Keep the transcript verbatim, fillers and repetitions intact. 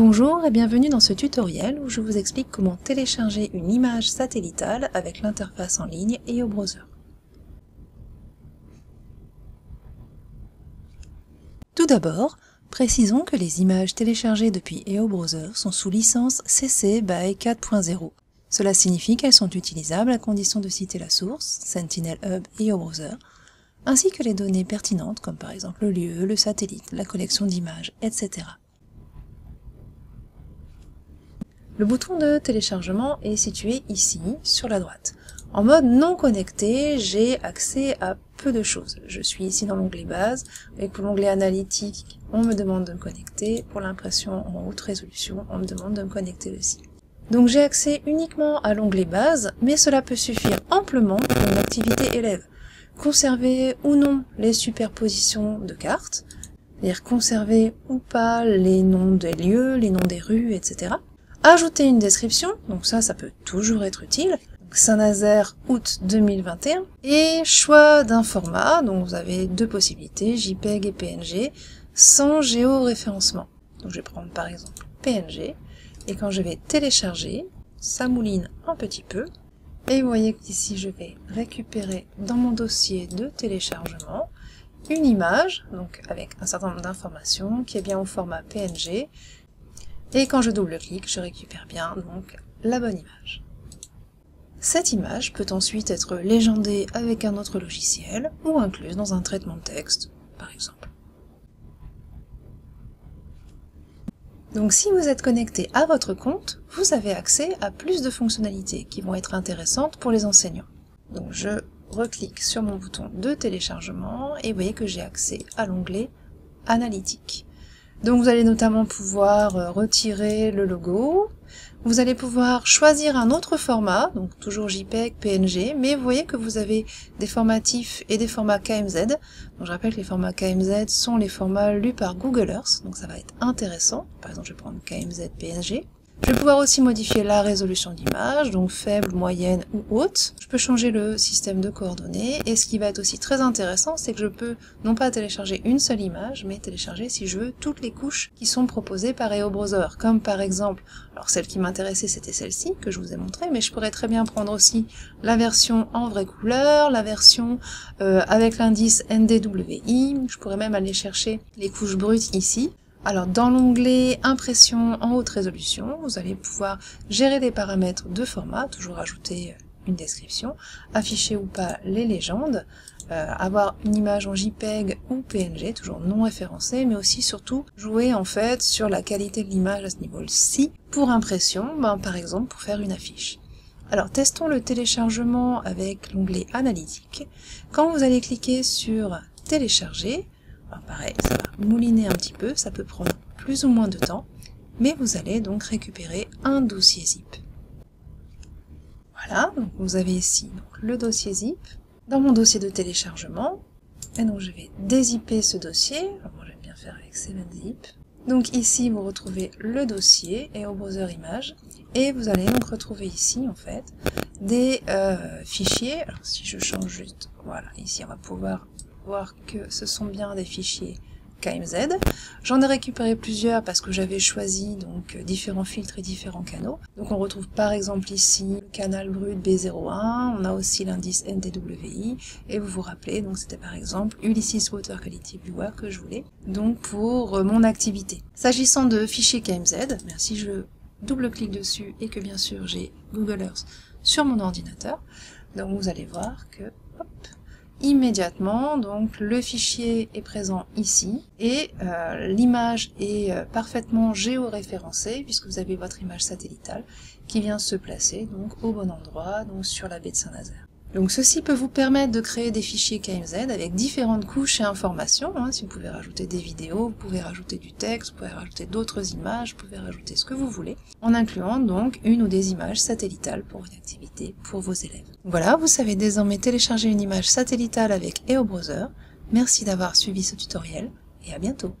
Bonjour et bienvenue dans ce tutoriel où je vous explique comment télécharger une image satellitale avec l'interface en ligne E O Browser. Tout d'abord, précisons que les images téléchargées depuis E O Browser sont sous licence C C B Y quatre point zéro. Cela signifie qu'elles sont utilisables à condition de citer la source, Sentinel Hub et E O Browser, ainsi que les données pertinentes comme par exemple le lieu, le satellite, la collection d'images, et cetera. Le bouton de téléchargement est situé ici, sur la droite. En mode non connecté, j'ai accès à peu de choses. Je suis ici dans l'onglet base, et pour l'onglet analytique, on me demande de me connecter. Pour l'impression en haute résolution, on me demande de me connecter aussi. Donc j'ai accès uniquement à l'onglet base, mais cela peut suffire amplement pour une activité élève. Conserver ou non les superpositions de cartes, c'est-à-dire conserver ou pas les noms des lieux, les noms des rues, et cetera. Ajouter une description, donc ça, ça peut toujours être utile. Saint-Nazaire, août deux mille vingt et un. Et choix d'un format, donc vous avez deux possibilités, JPEG et P N G, sans géoréférencement. Donc je vais prendre par exemple P N G, et quand je vais télécharger, ça mouline un petit peu. Et vous voyez qu'ici je vais récupérer dans mon dossier de téléchargement une image, donc avec un certain nombre d'informations, qui est bien au format P N G. Et quand je double-clique, je récupère bien donc la bonne image. Cette image peut ensuite être légendée avec un autre logiciel ou incluse dans un traitement de texte, par exemple. Donc si vous êtes connecté à votre compte, vous avez accès à plus de fonctionnalités qui vont être intéressantes pour les enseignants. Donc je reclique sur mon bouton de téléchargement et vous voyez que j'ai accès à l'onglet Analytique. Donc vous allez notamment pouvoir retirer le logo, vous allez pouvoir choisir un autre format, donc toujours JPEG, P N G, mais vous voyez que vous avez des formats TIFF et des formats K M Z. Donc je rappelle que les formats K M Z sont les formats lus par Google Earth, donc ça va être intéressant. Par exemple, je vais prendre K M Z, P N G. Je vais pouvoir aussi modifier la résolution d'image, donc faible, moyenne ou haute. Je peux changer le système de coordonnées, et ce qui va être aussi très intéressant, c'est que je peux non pas télécharger une seule image, mais télécharger, si je veux, toutes les couches qui sont proposées par E O Browser, comme par exemple, alors celle qui m'intéressait c'était celle-ci, que je vous ai montrée, mais je pourrais très bien prendre aussi la version en vraie couleur, la version euh, avec l'indice N D W I, je pourrais même aller chercher les couches brutes ici. Alors dans l'onglet Impression en haute résolution, vous allez pouvoir gérer des paramètres de format, toujours ajouter une description, afficher ou pas les légendes, euh, avoir une image en JPEG ou P N G, toujours non référencée, mais aussi surtout jouer en fait sur la qualité de l'image à ce niveau-ci. Pour impression, ben, par exemple pour faire une affiche. Alors testons le téléchargement avec l'onglet Analytique. Quand vous allez cliquer sur Télécharger, alors pareil, ça va mouliner un petit peu, ça peut prendre plus ou moins de temps, mais vous allez donc récupérer un dossier zip. Voilà, donc vous avez ici donc le dossier zip, dans mon dossier de téléchargement, et donc je vais dézipper ce dossier. Alors moi j'aime bien faire avec seven zip. Donc ici vous retrouvez le dossier et au browser image, et vous allez donc retrouver ici en fait des euh, fichiers. Alors si je change juste, voilà, ici on va pouvoir voir que ce sont bien des fichiers K M Z. J'en ai récupéré plusieurs parce que j'avais choisi donc différents filtres et différents canaux. Donc on retrouve par exemple ici le canal brut B zéro un, on a aussi l'indice N D W I, et vous vous rappelez, donc c'était par exemple Ulysses Water Quality Viewer que je voulais, donc pour euh, mon activité. S'agissant de fichiers K M Z, bien, si je double-clique dessus et que bien sûr j'ai Google Earth sur mon ordinateur, donc vous allez voir que, hop, immédiatement, donc le fichier est présent ici et euh, l'image est euh, parfaitement géoréférencée puisque vous avez votre image satellitale qui vient se placer donc au bon endroit, donc sur la baie de Saint-Nazaire. Donc ceci peut vous permettre de créer des fichiers K M Z avec différentes couches et informations. Hein, si vous pouvez rajouter des vidéos, vous pouvez rajouter du texte, vous pouvez rajouter d'autres images, vous pouvez rajouter ce que vous voulez, en incluant donc une ou des images satellitales pour une activité pour vos élèves. Voilà, vous savez désormais télécharger une image satellitale avec E O Browser. Merci d'avoir suivi ce tutoriel et à bientôt.